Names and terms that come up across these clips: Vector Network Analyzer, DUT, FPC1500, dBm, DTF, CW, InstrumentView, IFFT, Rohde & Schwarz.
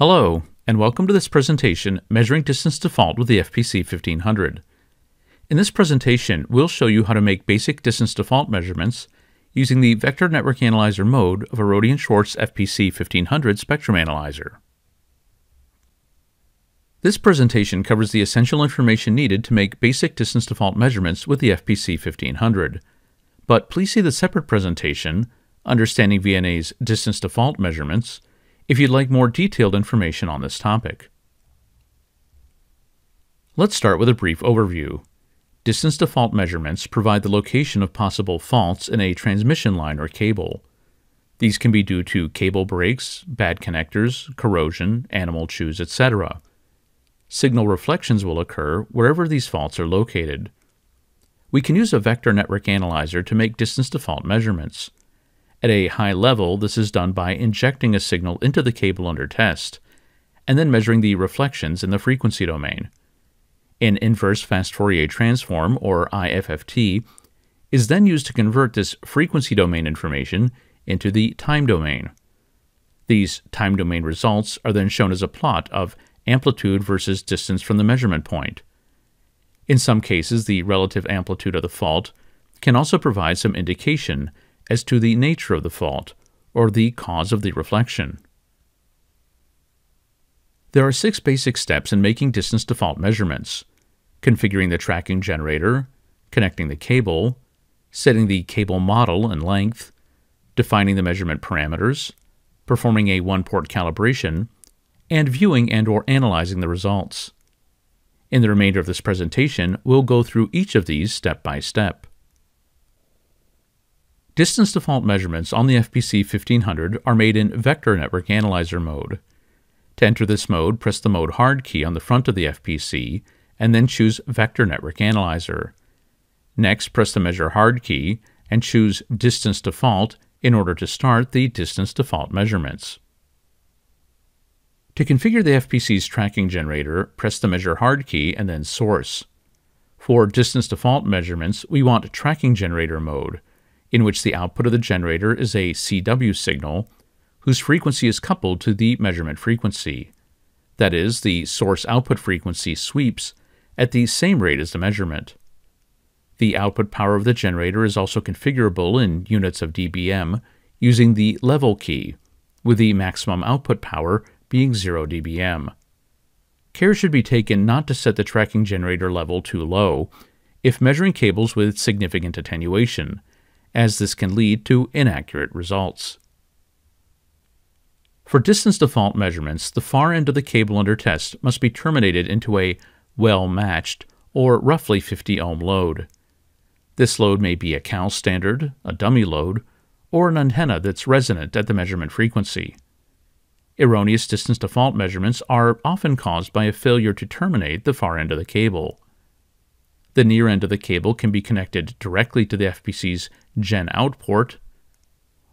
Hello, and welcome to this presentation measuring distance to fault with the FPC1500. In this presentation, we'll show you how to make basic distance to fault measurements using the Vector Network Analyzer mode of a Rohde & Schwarz FPC1500 spectrum analyzer. This presentation covers the essential information needed to make basic distance to fault measurements with the FPC1500, but please see the separate presentation, Understanding VNA's Distance to Fault Measurements, if you'd like more detailed information on this topic. Let's start with a brief overview. Distance to fault measurements provide the location of possible faults in a transmission line or cable. These can be due to cable breaks, bad connectors, corrosion, animal chews, etc. Signal reflections will occur wherever these faults are located. We can use a vector network analyzer to make distance to fault measurements. At a high level, this is done by injecting a signal into the cable under test, and then measuring the reflections in the frequency domain. An inverse fast Fourier transform, or IFFT, is then used to convert this frequency domain information into the time domain. These time domain results are then shown as a plot of amplitude versus distance from the measurement point. In some cases, the relative amplitude of the fault can also provide some indication as to the nature of the fault, or the cause of the reflection. There are 6 basic steps in making distance to fault measurements: configuring the tracking generator, connecting the cable, setting the cable model and length, defining the measurement parameters, performing a one-port calibration, and viewing and/or analyzing the results. In the remainder of this presentation, we'll go through each of these step by step. Distance to fault measurements on the FPC1500 are made in Vector Network Analyzer mode. To enter this mode, press the Mode Hard key on the front of the FPC, and then choose Vector Network Analyzer. Next, press the Measure Hard key and choose Distance to Fault in order to start the distance to fault measurements. To configure the FPC's tracking generator, press the Measure Hard key and then Source. For distance to fault measurements, we want Tracking Generator mode, in which the output of the generator is a CW signal whose frequency is coupled to the measurement frequency. That is, the source output frequency sweeps at the same rate as the measurement. The output power of the generator is also configurable in units of dBm using the level key, with the maximum output power being 0 dBm. Care should be taken not to set the tracking generator level too low if measuring cables with significant attenuation, as this can lead to inaccurate results. For distance to fault measurements, the far end of the cable under test must be terminated into a well-matched, or roughly 50 ohm load. This load may be a Cal standard, a dummy load, or an antenna that's resonant at the measurement frequency. Erroneous distance to fault measurements are often caused by a failure to terminate the far end of the cable. The near end of the cable can be connected directly to the FPC's Gen out port,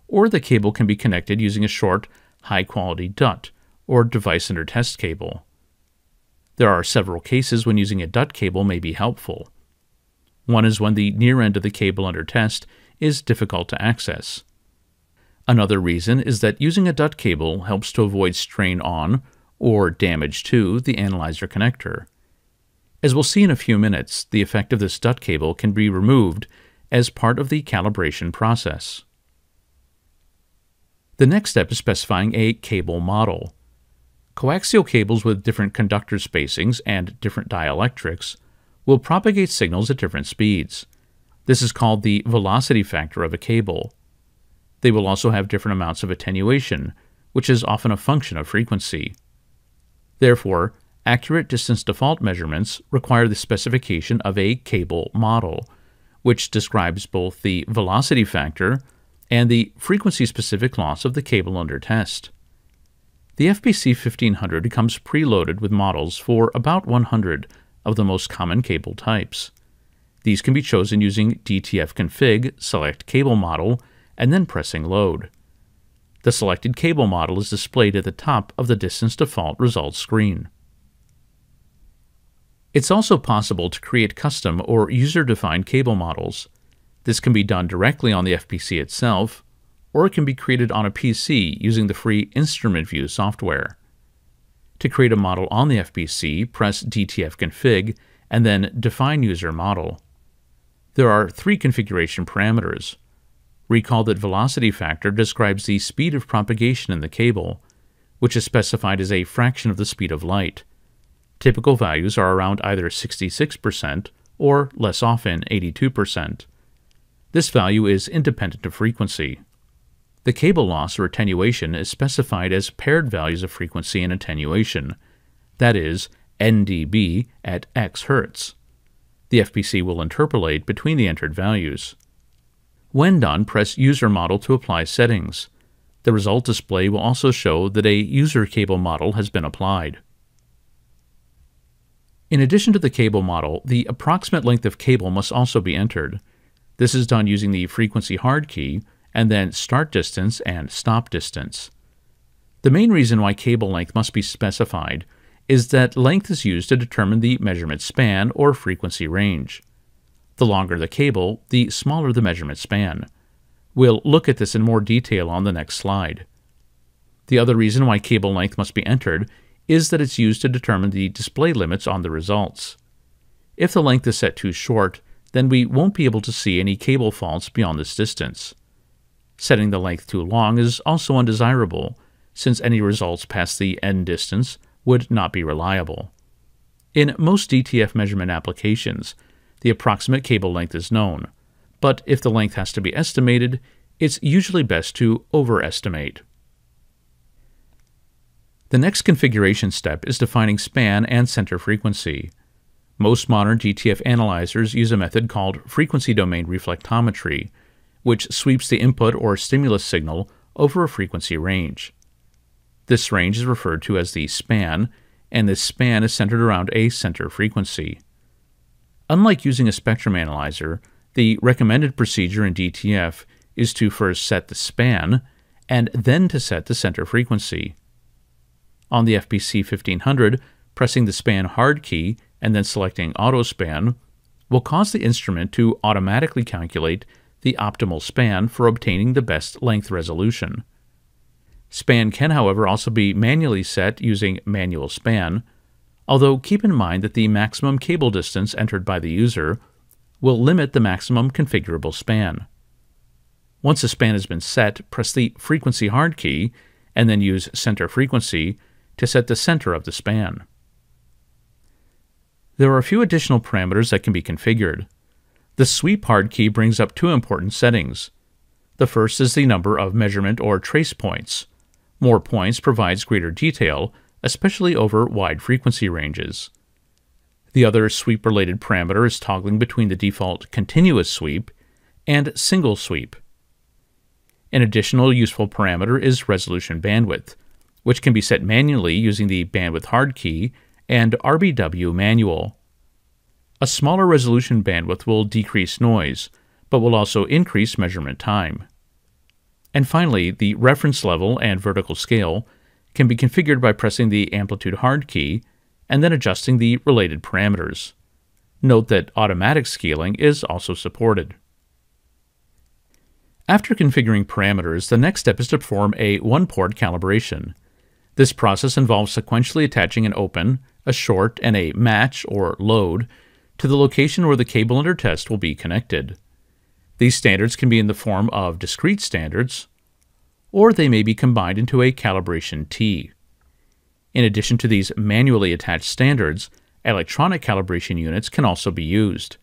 or the cable can be connected using a short, high-quality DUT, or device under test cable. There are several cases when using a DUT cable may be helpful. One is when the near end of the cable under test is difficult to access. Another reason is that using a DUT cable helps to avoid strain on, or damage to, the analyzer connector. As we'll see in a few minutes, the effect of this DUT cable can be removed as part of the calibration process. The next step is specifying a cable model. Coaxial cables with different conductor spacings and different dielectrics will propagate signals at different speeds. This is called the velocity factor of a cable. They will also have different amounts of attenuation, which is often a function of frequency. Therefore, accurate distance to fault measurements require the specification of a cable model, which describes both the velocity factor and the frequency-specific loss of the cable under test. The FPC1500 comes preloaded with models for about 100 of the most common cable types. These can be chosen using DTF config, select cable model, and then pressing load. The selected cable model is displayed at the top of the distance to fault results screen. It's also possible to create custom or user-defined cable models. This can be done directly on the FPC itself, or it can be created on a PC using the free InstrumentView software. To create a model on the FPC, press DTF config and then define user model. There are three configuration parameters. Recall that velocity factor describes the speed of propagation in the cable, which is specified as a fraction of the speed of light. Typical values are around either 66% or, less often, 82%. This value is independent of frequency. The cable loss or attenuation is specified as paired values of frequency and attenuation, that is, NDB at X Hertz. The FPC will interpolate between the entered values. When done, press User Model to apply settings. The result display will also show that a user cable model has been applied. In addition to the cable model, the approximate length of cable must also be entered. This is done using the frequency hard key, and then start distance and stop distance. The main reason why cable length must be specified is that length is used to determine the measurement span or frequency range. The longer the cable, the smaller the measurement span. We'll look at this in more detail on the next slide. The other reason why cable length must be entered is that it's used to determine the display limits on the results. If the length is set too short, then we won't be able to see any cable faults beyond this distance. Setting the length too long is also undesirable, since any results past the end distance would not be reliable. In most DTF measurement applications, the approximate cable length is known, but if the length has to be estimated, it's usually best to overestimate. The next configuration step is defining span and center frequency. Most modern DTF analyzers use a method called frequency domain reflectometry, which sweeps the input or stimulus signal over a frequency range. This range is referred to as the span, and this span is centered around a center frequency. Unlike using a spectrum analyzer, the recommended procedure in DTF is to first set the span, and then to set the center frequency. On the FPC1500, pressing the span hard key and then selecting auto span will cause the instrument to automatically calculate the optimal span for obtaining the best length resolution. Span can, however, also be manually set using manual span, although keep in mind that the maximum cable distance entered by the user will limit the maximum configurable span. Once a span has been set, press the frequency hard key and then use center frequency to set the center of the span. There are a few additional parameters that can be configured. The sweep hard key brings up two important settings. The first is the number of measurement or trace points. More points provides greater detail, especially over wide frequency ranges. The other sweep-related parameter is toggling between the default continuous sweep and single sweep. An additional useful parameter is resolution bandwidth, which can be set manually using the bandwidth hard key and RBW manual. A smaller resolution bandwidth will decrease noise, but will also increase measurement time. And finally, the reference level and vertical scale can be configured by pressing the amplitude hard key and then adjusting the related parameters. Note that automatic scaling is also supported. After configuring parameters, the next step is to perform a one-port calibration. This process involves sequentially attaching an open, a short, and a match or load to the location where the cable under test will be connected. These standards can be in the form of discrete standards, or they may be combined into a calibration T. In addition to these manually attached standards, electronic calibration units can also be used.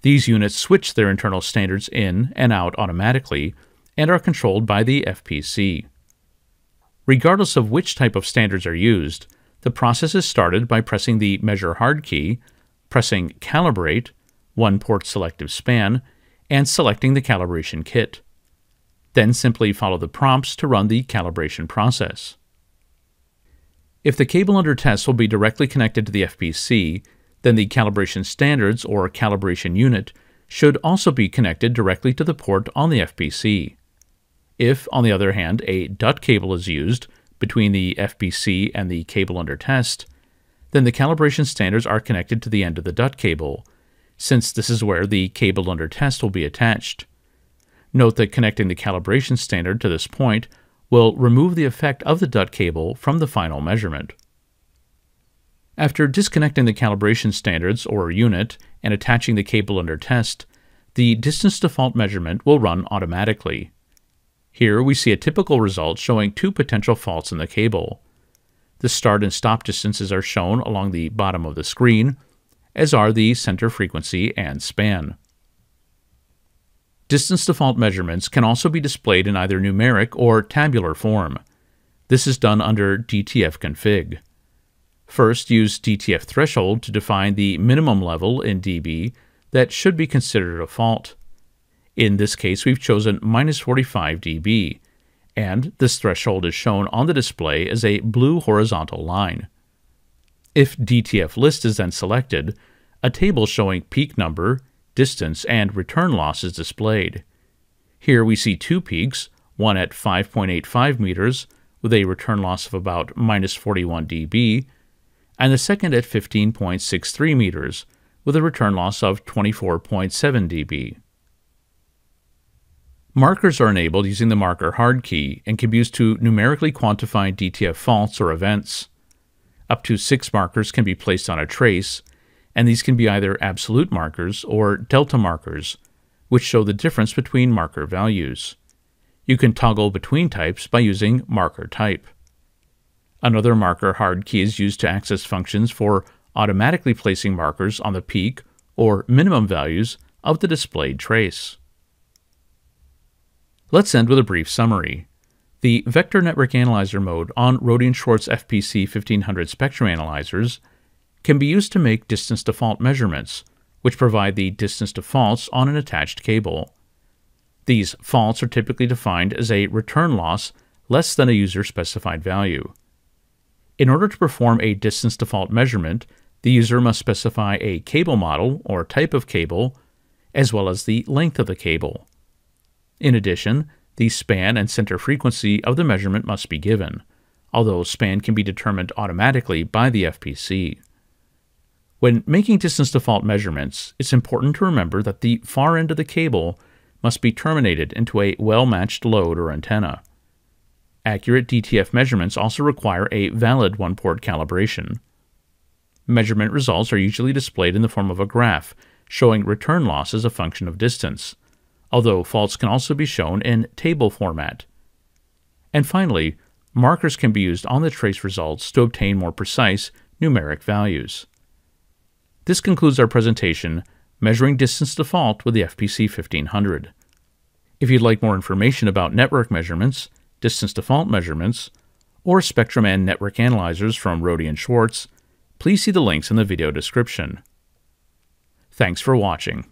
These units switch their internal standards in and out automatically and are controlled by the FPC. Regardless of which type of standards are used, the process is started by pressing the measure hard key, pressing Calibrate, one-port selective span, and selecting the calibration kit. Then simply follow the prompts to run the calibration process. If the cable under test will be directly connected to the FPC, then the calibration standards or calibration unit should also be connected directly to the port on the FPC. If, on the other hand, a DUT cable is used between the FPC and the cable under test, then the calibration standards are connected to the end of the DUT cable, since this is where the cable under test will be attached. Note that connecting the calibration standard to this point will remove the effect of the DUT cable from the final measurement. After disconnecting the calibration standards, or unit, and attaching the cable under test, the distance default measurement will run automatically. Here we see a typical result showing two potential faults in the cable. The start and stop distances are shown along the bottom of the screen, as are the center frequency and span. Distance default measurements can also be displayed in either numeric or tabular form. This is done under DTF config. First, use DTF threshold to define the minimum level in dB that should be considered a fault. In this case, we've chosen -45 dB, and this threshold is shown on the display as a blue horizontal line. If DTF list is then selected, a table showing peak number, distance, and return loss is displayed. Here we see two peaks, one at 5.85 meters with a return loss of about -41 dB, and the second at 15.63 meters with a return loss of 24.7 dB. Markers are enabled using the marker hard key and can be used to numerically quantify DTF faults or events. Up to 6 markers can be placed on a trace, and these can be either absolute markers or delta markers, which show the difference between marker values. You can toggle between types by using marker type. Another marker hard key is used to access functions for automatically placing markers on the peak or minimum values of the displayed trace. Let's end with a brief summary. The Vector Network Analyzer mode on Rodin-Schwarz FPC1500 spectrum analyzers can be used to make distance default measurements, which provide the distance defaults on an attached cable. These faults are typically defined as a return loss less than a user-specified value. In order to perform a distance default measurement, the user must specify a cable model or type of cable, as well as the length of the cable. In addition, the span and center frequency of the measurement must be given, although span can be determined automatically by the FPC. When making distance default measurements, it's important to remember that the far end of the cable must be terminated into a well-matched load or antenna. Accurate DTF measurements also require a valid one-port calibration. Measurement results are usually displayed in the form of a graph, showing return loss as a function of distance, although faults can also be shown in table format. And finally, markers can be used on the trace results to obtain more precise numeric values. This concludes our presentation, Measuring Distance Default with the FPC1500. If you'd like more information about network measurements, distance default measurements, or spectrum and network analyzers from Rodin-Schwarz, please see the links in the video description. Thanks for watching.